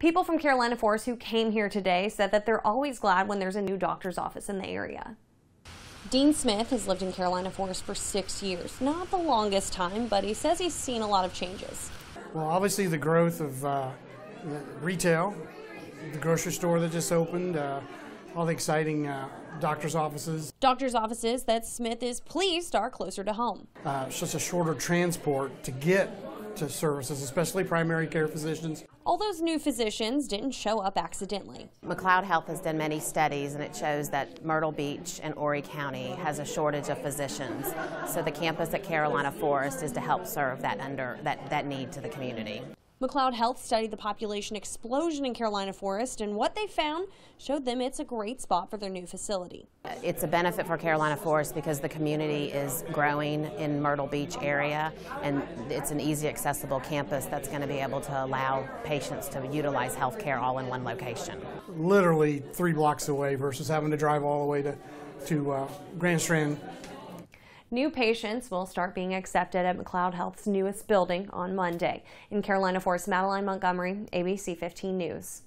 People from Carolina Forest who came here today said that they're always glad when there's a new doctor's office in the area. Dean Smith has lived in Carolina Forest for 6 years. Not the longest time, but he says he's seen a lot of changes. Well, obviously the growth of retail, the grocery store that just opened, all the exciting doctor's offices. Doctor's offices that Smith is pleased are closer to home. It's just a shorter transport to get to services, especially primary care physicians. All those new physicians didn't show up accidentally. McLeod Health has done many studies, and it shows that Myrtle Beach and Horry County has a shortage of physicians. So the campus at Carolina Forest is to help serve that need to the community. McLeod Health studied the population explosion in Carolina Forest, and what they found showed them it's a great spot for their new facility. It's a benefit for Carolina Forest because the community is growing in Myrtle Beach area, and it's an easy accessible campus that's going to be able to allow patients to utilize health care all in one location. Literally 3 blocks away versus having to drive all the way to Grand Strand. New patients will start being accepted at McLeod Health's newest building on Monday. In Carolina Forest, Madeline Montgomery, ABC 15 News.